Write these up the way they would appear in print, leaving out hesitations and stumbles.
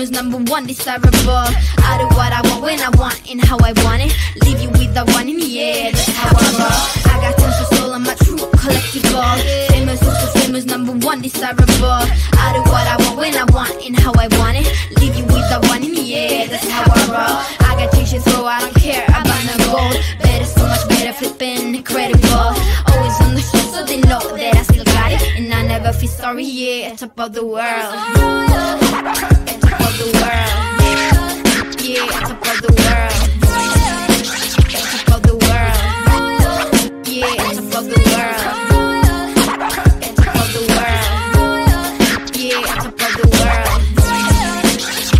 is #1 desirable. I do what I want, when I want, and how I want it. Leave you with the one in the air, that's how I roll. I got tons of soul, I'm a true collectible. Same as #1 desirable. I do what I want, when I want, and how I want it. Leave you with the one in the air, that's how I roll. I got changes, so I don't care about no gold. Better, so much better, flipping incredible. Always on the show, so they know that I still got it. And I never feel sorry, yeah, at top of the world. At top of the world. Yeah, at top of the world. At top of the world. Yeah, at top of the world. At top of the world. Yeah, at top of the world.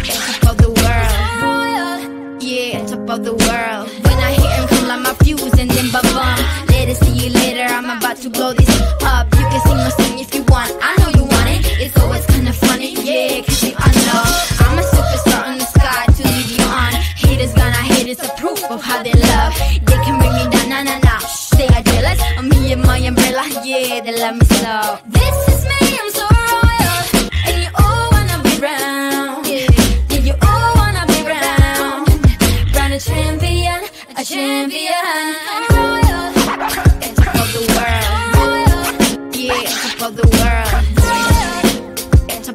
At top of the world. Yeah, at top of the world. When I hear him come like my fuse and then ba-bum. Later, see you later, I'm about to blow this up. You can sing my song if you want, I know you want it. It's always kinda funny, yeah, cause you I know I'm a superstar in the sky to lead you on. Haters gonna hate, it's a proof of how they love. They can bring me down, nah, shh, they are jealous of me and my umbrella, yeah, they love me slow. This is me, I'm so royal, and you all wanna be round. Yeah, you all wanna be round. Round a champion, I'm royal. It's top of the world, yeah, it's top of the world. It's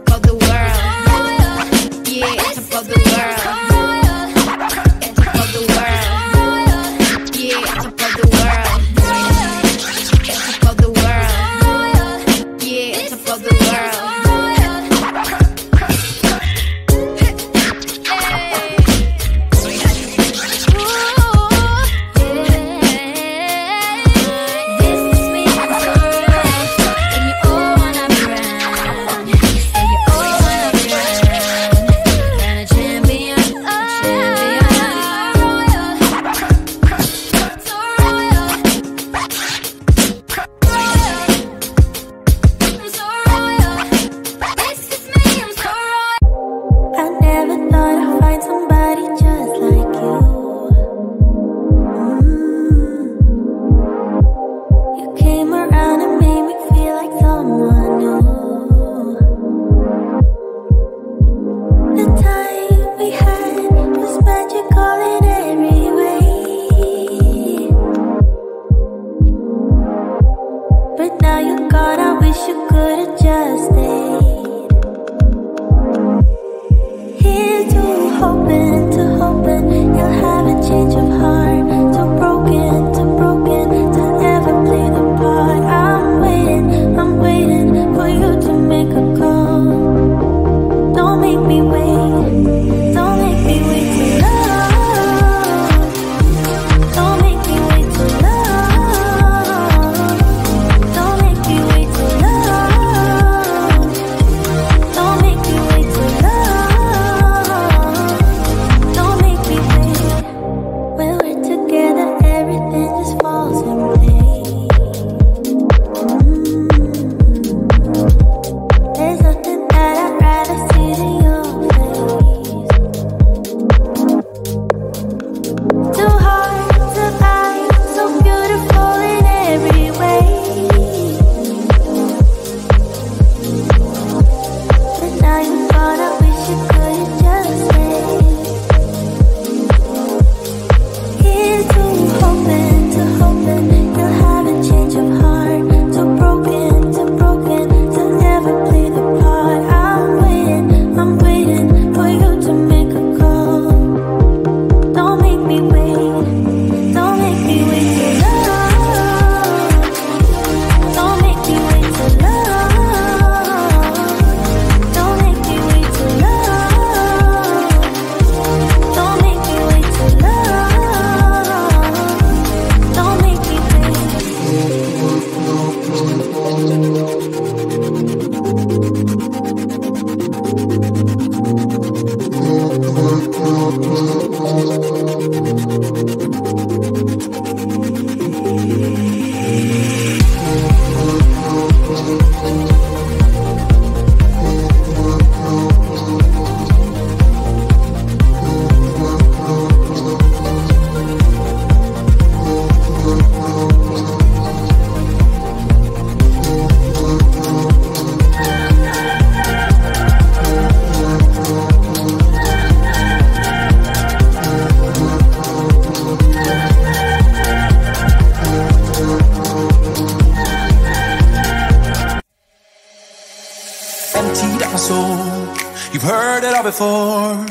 You've heard it all before,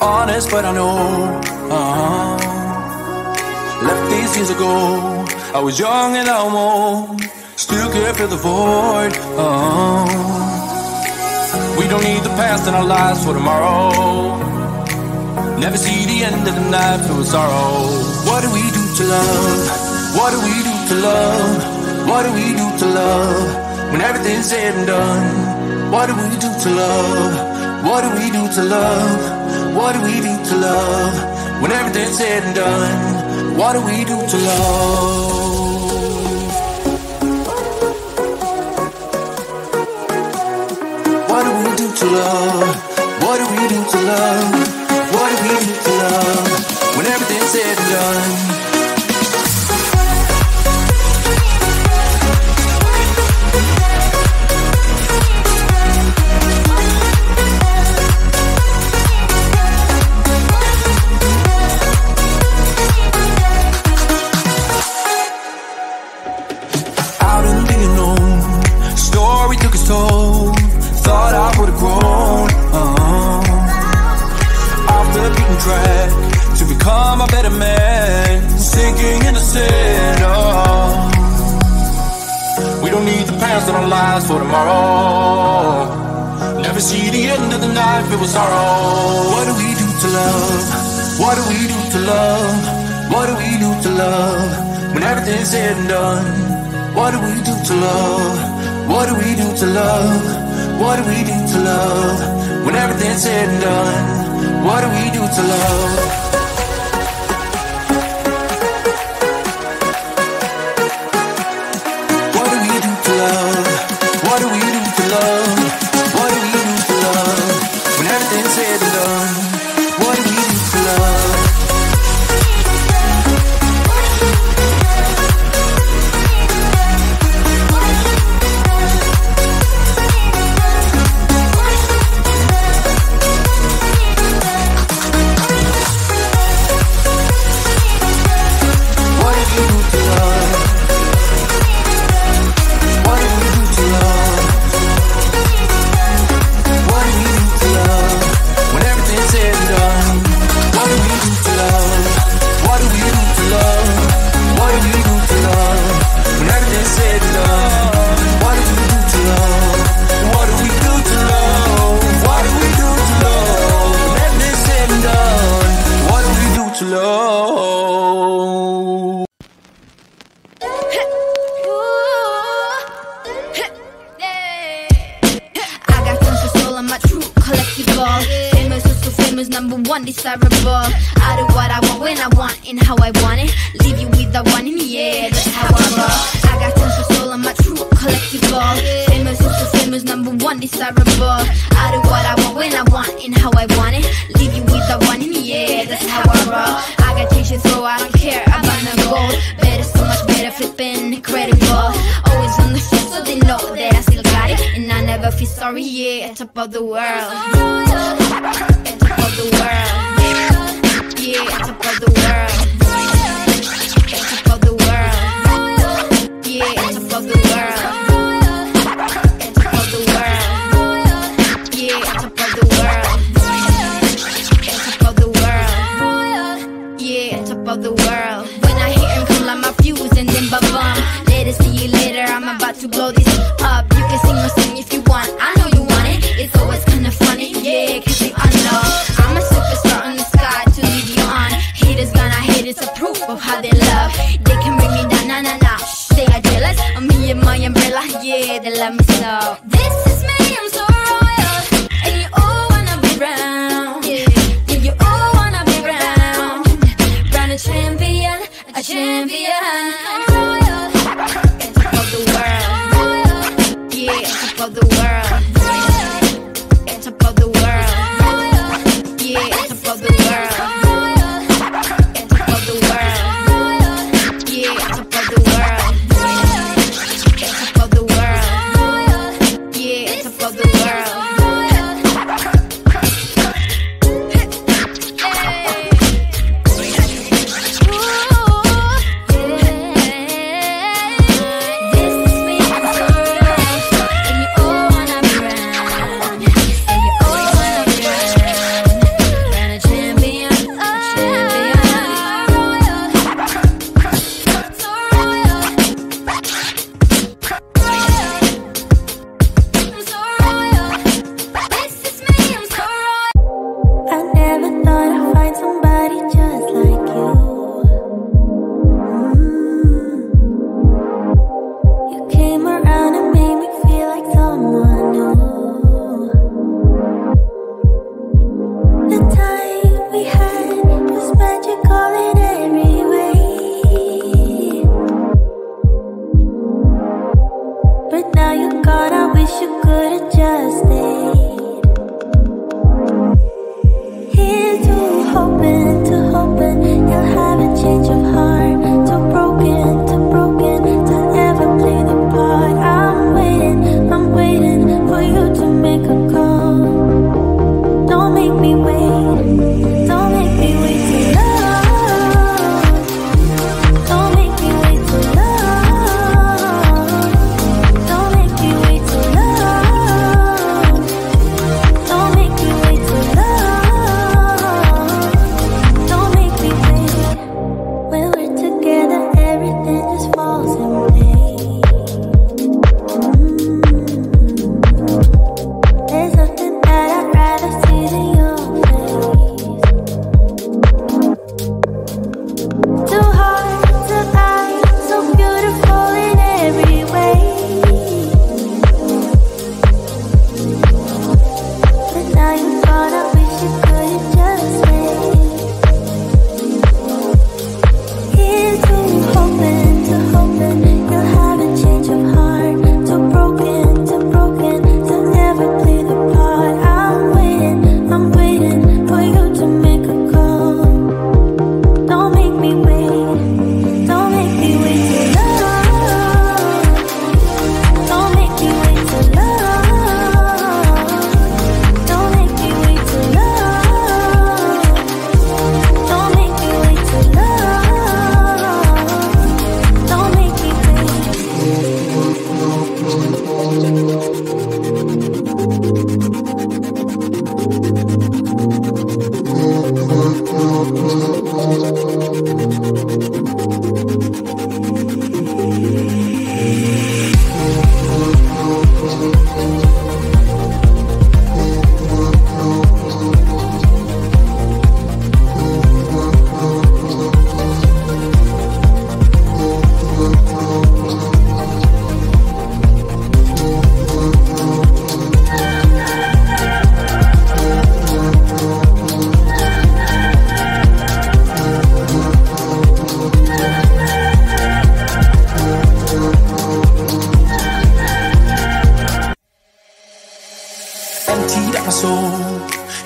honest but I know. Left these years ago, I was young and I'm old, still can't fill the void. We don't need the past in our lives for tomorrow. Never see the end of the night through sorrow. What do we do to love? What do we do to love? What do we do to love? When everything's said and done, what do we do to love? What do we do to love? What do we do to love? When everything's said and done, what do we do to love? To love, what do we do to love? What do we do to love? When everything's said and done. To become a better man, sinking in the sand. Oh. We don't need the past in our lives for tomorrow. Never see the end of the night filled with sorrow. What do we do to love? What do we do to love? What do we do to love? When everything's said and done, what do we do to love? What do we do to love? What do we do to love? When everything's said and done. What do we do to love? What do we do to love? What do we do to love? What do we do to love? When everything's said and done, what do we do to love? Desirable. I do what I want, when I want, and how I want it. Leave you with the one in the air, that's how I roll. I got conscious soul, I'm a true collectible. Famous, super famous, number one, desirable. I do what I want, when I want, and how I want it. Leave you with the one in the air, that's how I roll. I got tension, so I don't care about no gold. Better, so much better, flipping incredible. Always on the show, so they know that I still got it. And I never feel sorry, yeah, at top of the world. The world, yeah, on top of the world, yeah, on top of the world, yeah, on top of the world, on top of the world, yeah, on top of the world, on top of the world, yeah, on top of the world. When I hear him come like my fuse and then ba-bum. Later, see you later, I'm about to blow this up. You can sing my song if you want, I know you want it. It's always kinda funny, yeah, cause you unknown. It's a proof of how they love. They can bring me down, nah. Shh, they are jealous of me and my umbrella. Yeah, they love me so. This is me, I'm so royal. And you all wanna be round. Yeah, and you all wanna be round. Round a champion, a champion. I'm royal. It's top of the world. Royal. Yeah, it's top of the world. Royal. It's top of the world. Royal. Yeah, it's top of the world.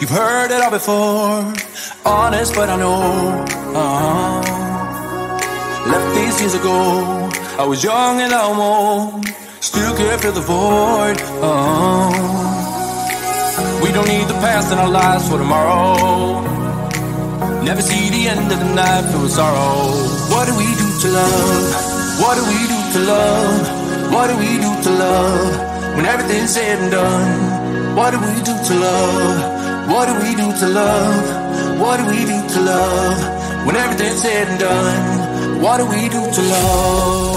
You've heard it all before, honest but I know. Left these years ago, I was young and I'm old, still can't fill the void. We don't need the past in our lives for tomorrow. Never see the end of the night through sorrow. What do we do to love? What do we do to love? What do we do to love? When everything's said and done, what do we do to love? What do we do to love? What do we do to love? When everything's said and done, what do we do to love?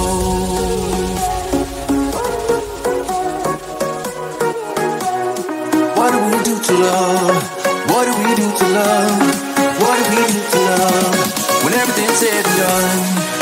To love, what do we do to love? What do we do to love? When everything's said and done.